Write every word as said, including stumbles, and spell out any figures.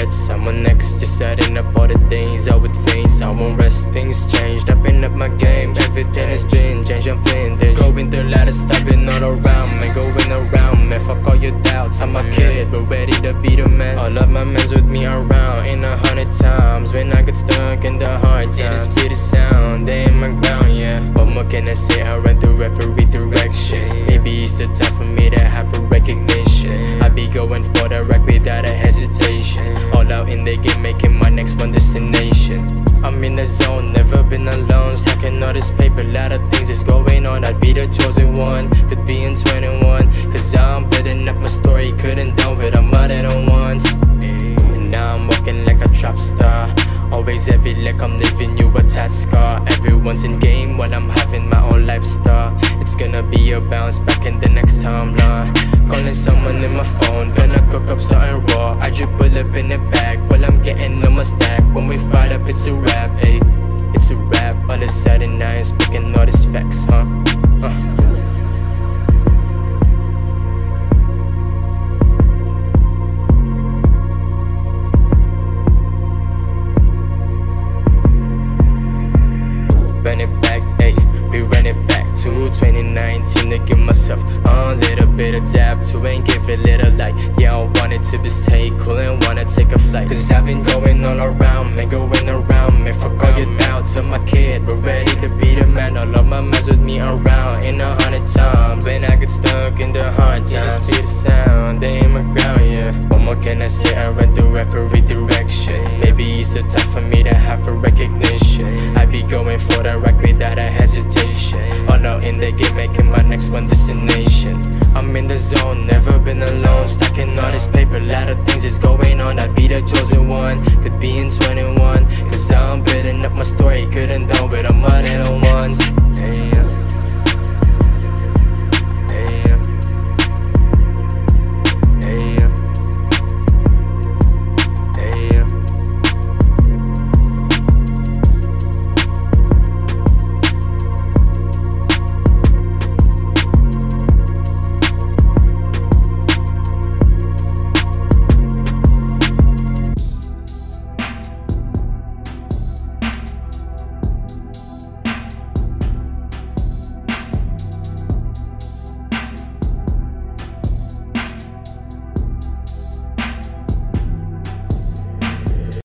regrets. Someone next just setting up all the things I would face. I won't rest, things changed, I've been up my game. Everything has been changed, I'm vintage. Going through a lot of stuff, been all around, man, going around, man, fuck all your doubts. I'm a kid, but ready to be the man. All of my men's with me around, in a hundred times when I get stuck in the hard times. It is the sound, they in my ground, yeah. What more can I say, I ran through referee direction. Maybe it's the time for me to have a recognition. I be going for the wreck without a hesitation. All out in the game, making my next one destination. I'm in the zone, never been alone. Stacking all this paper, lot of things is going on. I'd be the chosen one, could be in twenty-one. Cause I'm building up my story, couldn't done with a mother on once. And now I'm walking like a trap star. Always heavy like I'm leaving you a tat scar. Everyone's in game while I'm having my own lifestyle. It's gonna be a bounce back in the next timeline. Calling someone in my phone, gonna cook up something raw. I just pull up in the bag while I'm getting on my stack. When we fight up it's a wrap, ayy. It's a wrap, all of a sudden I ain't speaking all these facts, huh? Uh. twenty nineteen to give myself a little bit of dab to and give it little light. Yeah, I wanted to be stay cool and wanna take a flight. Cause I've been going all around, man, going around, man, fuck all your doubts. I'm a kid, but ready to be the man. All of my mans with me around in a hundred times when I get stuck in the hard times. It's the sound, they in my ground, yeah. What more can I say, I ran through referee direction. Maybe it's the time for me to have a recognition. I be going for the rock without a hesitation. All out in the game, making my next one destination. I'm in the zone, never been alone. Stacking all this paper, lot of things is going on. I'd be the chosen one, could be in twenty-one. Cause I'm building up my story, couldn't done with a mother at once.